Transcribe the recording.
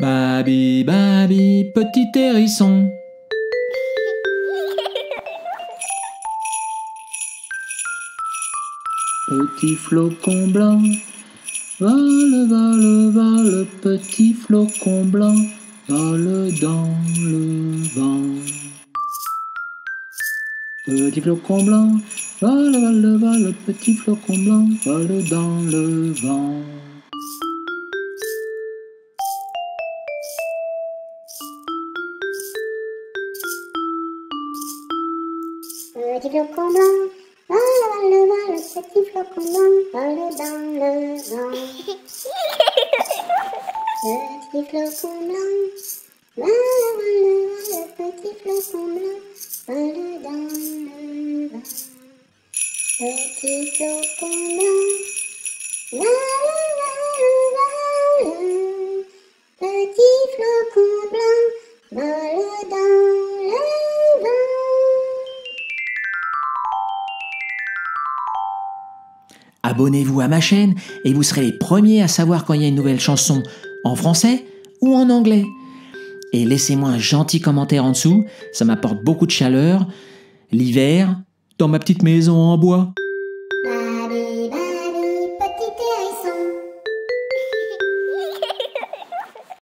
Babi, Babi, petit hérisson. Petit flocon blanc, vole, vole, vole, petit flocon blanc, vole dans le vent. Petit flocon blanc, vole, vole, vole, petit flocon blanc, vole dans le vent. Petit flocon blanc, vole, vole, vole, petit flocon blanc, vole dans le vent. Petit flocon blanc, vole, vole, vole, petit flocon blanc, vole dans le vent. Petit flocon blanc, vole, vole, vole, petit flocon blanc, vole dans le vent. Abonnez-vous à ma chaîne et vous serez les premiers à savoir quand il y a une nouvelle chanson en français ou en anglais. Et laissez-moi un gentil commentaire en dessous, ça m'apporte beaucoup de chaleur, l'hiver, dans ma petite maison en bois.